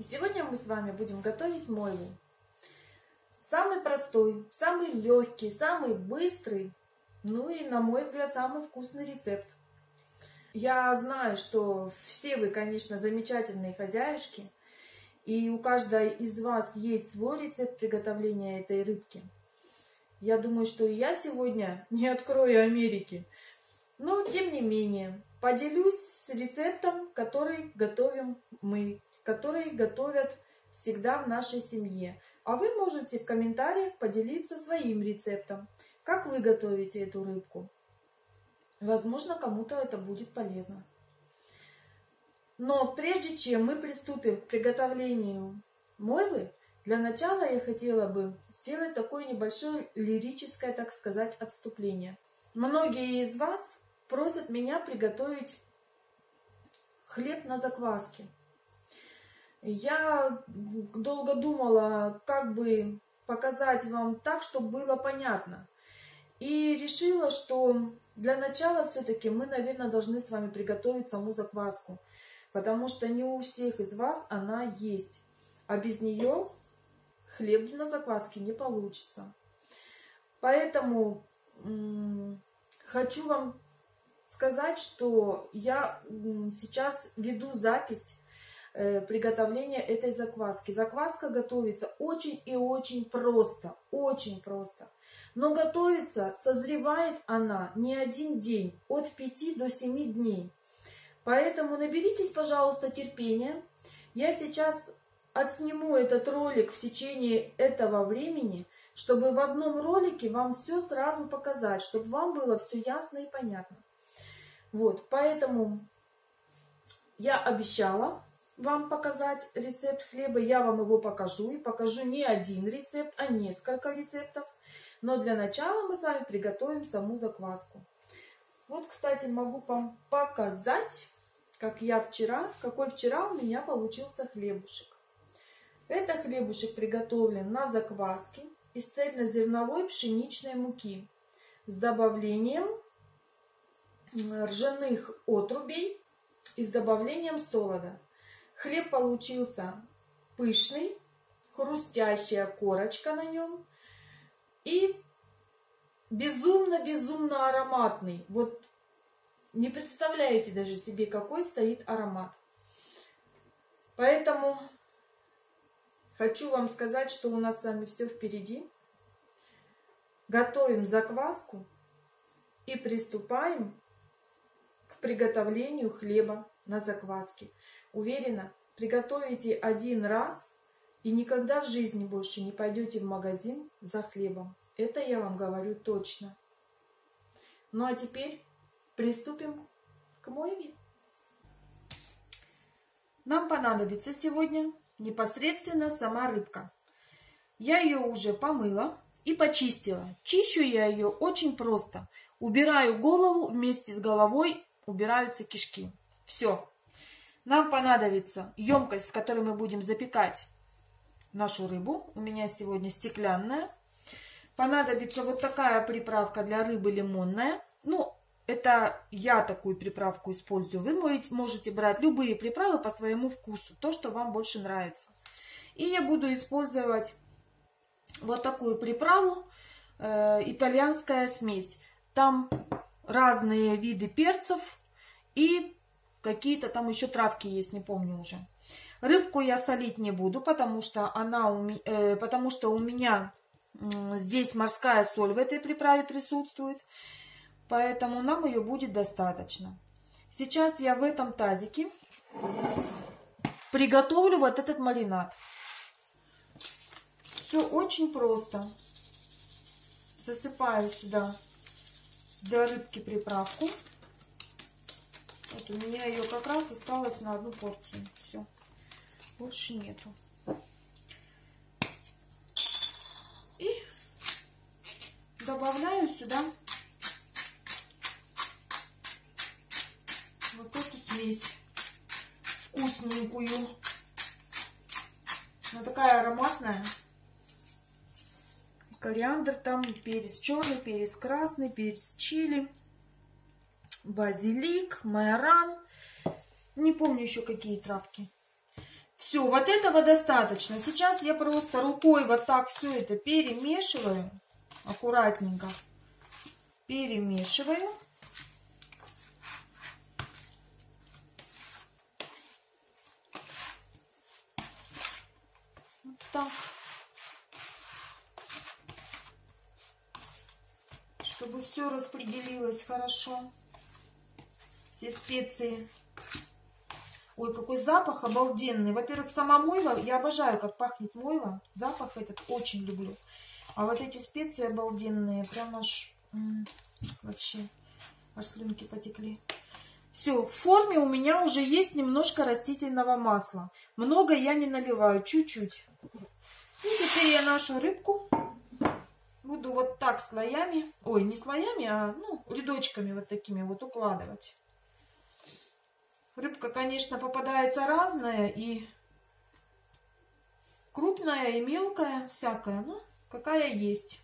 И сегодня мы с вами будем готовить мойву. Самый простой, самый легкий, самый быстрый, ну и, на мой взгляд, самый вкусный рецепт. Я знаю, что все вы, конечно, замечательные хозяюшки, и у каждой из вас есть свой рецепт приготовления этой рыбки. Я думаю, что и я сегодня не открою Америки, но, тем не менее, поделюсь с рецептом, который готовим мы, который готовят всегда в нашей семье. А вы можете в комментариях поделиться своим рецептом, как вы готовите эту рыбку. Возможно, кому-то это будет полезно. Но прежде чем мы приступим к приготовлению мойвы, для начала я хотела бы сделать такое небольшое лирическое, так сказать, отступление. Многие из вас просят меня приготовить хлеб на закваске. Я долго думала, как бы показать вам так, чтобы было понятно. И решила, что для начала все-таки мы, наверное, должны с вами приготовить саму закваску. Потому что не у всех из вас она есть. А без нее хлеб на закваске не получится. Поэтому хочу вам сказать, что я сейчас веду запись приготовления этой закваски. Закваска готовится очень и очень просто, очень просто. Но готовится, созревает она не один день, от 5 до 7 дней. Поэтому наберитесь, пожалуйста, терпения. Я сейчас отсниму этот ролик в течение этого времени, чтобы в одном ролике вам все сразу показать, чтобы вам было все ясно и понятно. Вот, поэтому я обещала вам показать рецепт хлеба. Я вам его покажу, и покажу не один рецепт, а несколько рецептов. Но для начала мы с вами приготовим саму закваску. Вот, кстати, могу вам показать, какой вчера у меня получился хлебушек. Это хлебушек приготовлен на закваске из цельнозерновой пшеничной муки с добавлением ржаных отрубей и с добавлением солода. Хлеб получился пышный, хрустящая корочка на нем и безумно-безумно ароматный. Вот не представляете даже себе, какой стоит аромат. Поэтому хочу вам сказать, что у нас с вами все впереди. Готовим закваску и приступаем к приготовлению хлеба на закваске. Уверена, приготовите один раз и никогда в жизни больше не пойдете в магазин за хлебом. Это я вам говорю точно. Ну а теперь приступим к мойве. Нам понадобится сегодня непосредственно сама рыбка. Я ее уже помыла и почистила. Чищу я ее очень просто. Убираю голову, вместе с головой убираются кишки. Все. Нам понадобится емкость, с которой мы будем запекать нашу рыбу. У меня сегодня стеклянная. Понадобится вот такая приправка для рыбы лимонная. Ну, это я такую приправку использую. Вы можете брать любые приправы по своему вкусу, то, что вам больше нравится. И я буду использовать вот такую приправу, итальянская смесь. Там разные виды перцев и какие-то там еще травки есть, не помню уже. Рыбку я солить не буду, потому что у меня здесь морская соль в этой приправе присутствует. Поэтому нам ее будет достаточно. Сейчас я в этом тазике приготовлю вот этот маринад. Все очень просто. Засыпаю сюда для рыбки приправку. Вот у меня ее как раз осталось на одну порцию. Все. Больше нету. И добавляю сюда вот эту смесь. Вкусненькую. Она такая ароматная. Кориандр там, перец черный, перец красный, перец чили, базилик, майоран. Не помню еще какие травки. Все, вот этого достаточно. Сейчас я просто рукой вот так все это перемешиваю. Аккуратненько перемешиваю. Вот так. Чтобы все распределилось хорошо. Все специи. Ой, какой запах обалденный. Во-первых, сама мойва. Я обожаю, как пахнет мойва. Запах этот очень люблю. А вот эти специи обалденные. Прям аж... вообще. Аж слюнки потекли. Все, в форме у меня уже есть немножко растительного масла. Много я не наливаю. Чуть-чуть. И теперь я нашу рыбку буду вот так слоями. Ой, не слоями, а ну, рядочками вот такими вот укладывать. Рыбка, конечно, попадается разная, и крупная, и мелкая, всякая, ну, какая есть.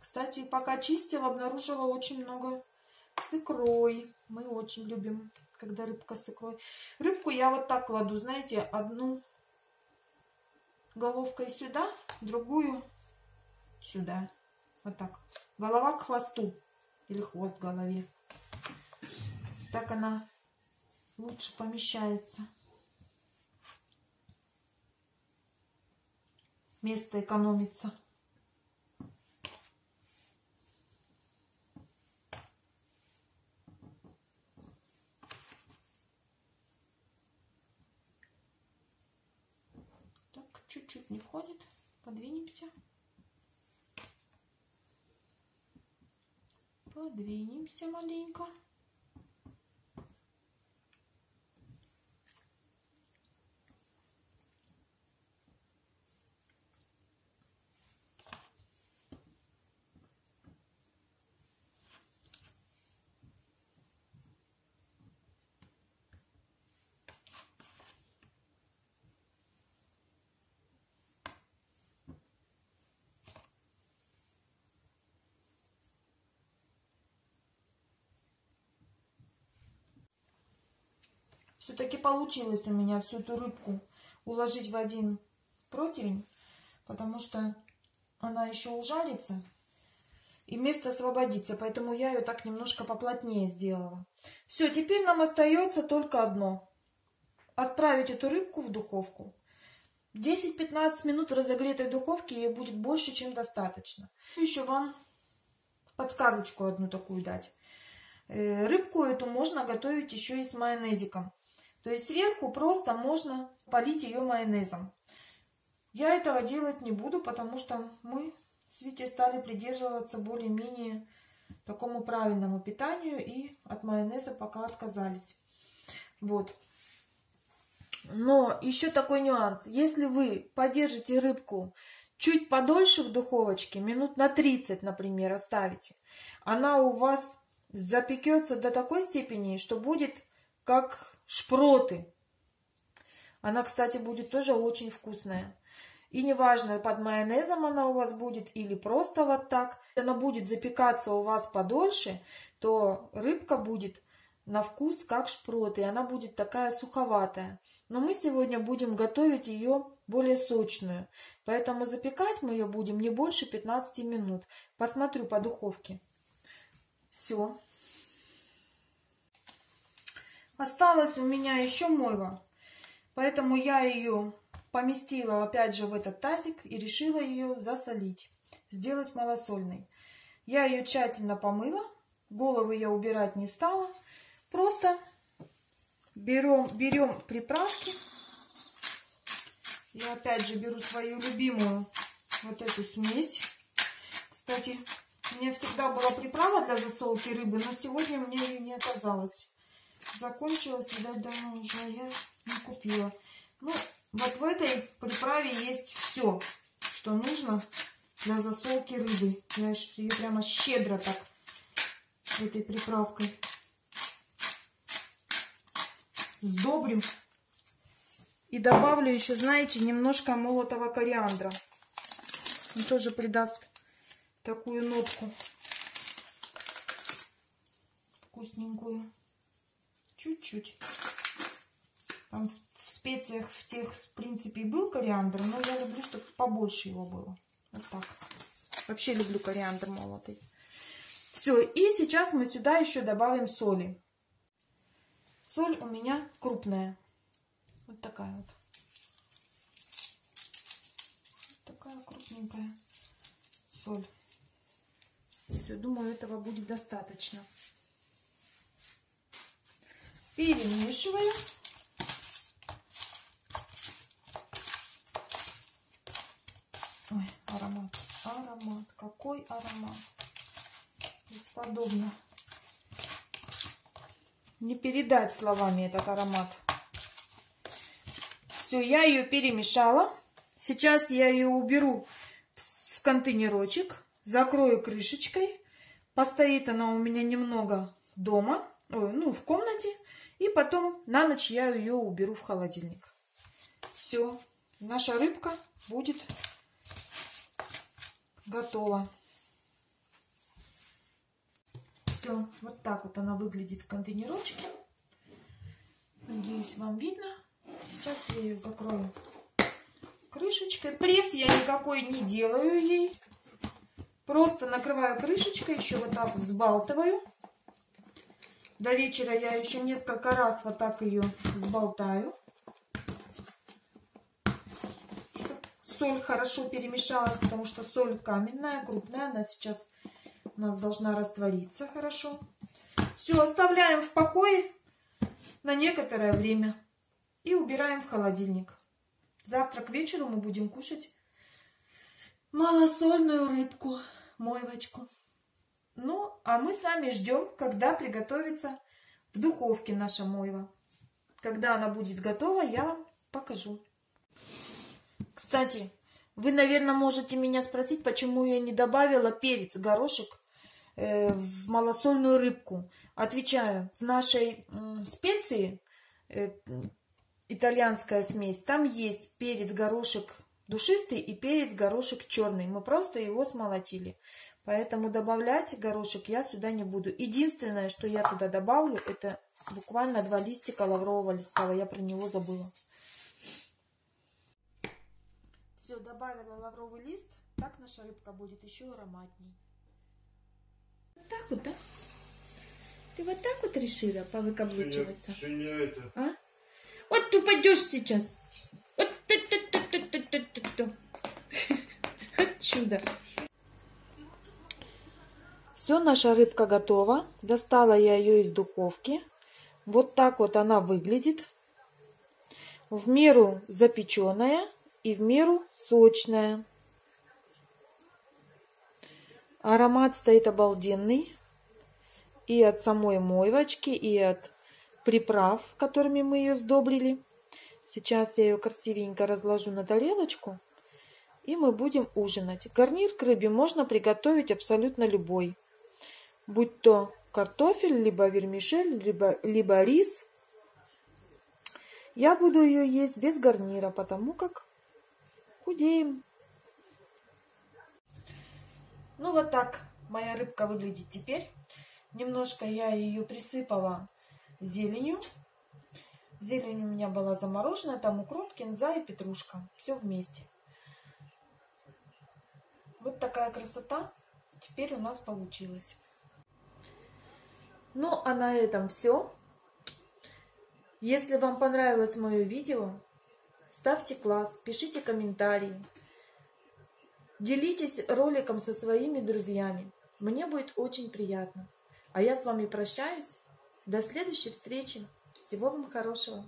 Кстати, пока чистила, обнаружила очень много с икрой. Мы очень любим, когда рыбка с икрой. Рыбку я вот так кладу, знаете, одну головкой сюда, другую сюда. Вот так. Голова к хвосту или хвост к голове. Так она... лучше помещается. Место экономится. Так, чуть-чуть не входит. Подвинемся. Подвинемся маленько. Все-таки получилось у меня всю эту рыбку уложить в один противень, потому что она еще ужарится и место освободится, поэтому я ее так немножко поплотнее сделала. Все, теперь нам остается только одно. Отправить эту рыбку в духовку. 10-15 минут разогретой духовки ей будет больше, чем достаточно. Еще вам подсказочку одну такую дать. Рыбку эту можно готовить еще и с майонезиком. То есть сверху просто можно полить ее майонезом. Я этого делать не буду, потому что мы с Витей стали придерживаться более-менее такому правильному питанию и от майонеза пока отказались. Вот. Но еще такой нюанс. Если вы подержите рыбку чуть подольше в духовочке, минут на 30, например, оставите, она у вас запекется до такой степени, что будет как... шпроты. Она, кстати, будет тоже очень вкусная. И неважно, под майонезом она у вас будет или просто вот так. Если она будет запекаться у вас подольше, то рыбка будет на вкус как шпроты. Она будет такая суховатая. Но мы сегодня будем готовить ее более сочную. Поэтому запекать мы ее будем не больше 15 минут. Посмотрю по духовке. Все. Осталась у меня еще мойва, поэтому я ее поместила опять же в этот тазик и решила ее засолить, сделать малосольной. Я ее тщательно помыла, головы я убирать не стала, просто берем приправки. Я опять же беру свою любимую вот эту смесь. Кстати, у меня всегда была приправа для засолки рыбы, но сегодня мне ее не оказалось. Закончилась, видать, давно уже я не купила. Ну, вот в этой приправе есть все, что нужно для засолки рыбы. Я сейчас ее прямо щедро так этой приправкой сдобрим. И добавлю еще, знаете, немножко молотого кориандра. Он тоже придаст такую нотку вкусненькую. Чуть-чуть. Там специях в тех, в принципе, был кориандр, но я люблю, чтобы побольше его было. Вот так. Вообще люблю кориандр молотый. Все, и сейчас мы сюда еще добавим соли. Соль у меня крупная. Вот такая вот. Вот такая крупненькая соль. Все, думаю, этого будет достаточно. Перемешиваю. Ой, аромат. Аромат. Какой аромат. Бесподобно. Не передать словами этот аромат. Все, я ее перемешала. Сейчас я ее уберу в контейнерочек. Закрою крышечкой. Постоит она у меня немного дома. Ой, ну, в комнате. И потом на ночь я ее уберу в холодильник. Все. Наша рыбка будет готова. Все. Вот так вот она выглядит в контейнерочке. Надеюсь, вам видно. Сейчас я ее закрою крышечкой. Пресс я никакой не делаю ей. Просто накрываю крышечкой, еще вот так взбалтываю. До вечера я еще несколько раз вот так ее взболтаю, чтобы соль хорошо перемешалась, потому что соль каменная, крупная, она сейчас у нас должна раствориться хорошо. Все, оставляем в покое на некоторое время и убираем в холодильник. Завтра к вечеру мы будем кушать малосольную рыбку, мойвочку. Ну, а мы с вами ждем, когда приготовится в духовке наша мойва. Когда она будет готова, я вам покажу. Кстати, вы, наверное, можете меня спросить, почему я не добавила перец, горошек в малосольную рыбку. Отвечаю, в нашей специи, итальянская смесь, там есть перец, горошек душистый и перец, горошек черный. Мы просто его смолотили. Поэтому добавлять горошек я сюда не буду. Единственное, что я туда добавлю, это буквально 2 листика лаврового листа. Я про него забыла. Все, добавила лавровый лист. Так наша рыбка будет еще ароматней. Вот так вот, да? Ты вот так вот решила повыкаблучиваться? А? Вот ты упадешь сейчас. Вот чудо. Все, наша рыбка готова. Достала я ее из духовки. Вот так вот она выглядит. В меру запеченная и в меру сочная. Аромат стоит обалденный. И от самой мойвочки, и от приправ, которыми мы ее сдобрили. Сейчас я ее красивенько разложу на тарелочку. И мы будем ужинать. Гарнир к рыбе можно приготовить абсолютно любой. Будь то картофель, либо вермишель, либо рис. Я буду ее есть без гарнира, потому как худеем. Ну вот так моя рыбка выглядит теперь. Немножко я ее присыпала зеленью. Зелень у меня была замороженная, там укроп, кинза и петрушка. Все вместе. Вот такая красота теперь у нас получилась. Ну, а на этом все. Если вам понравилось мое видео, ставьте класс, пишите комментарии, делитесь роликом со своими друзьями. Мне будет очень приятно. А я с вами прощаюсь. До следующей встречи. Всего вам хорошего.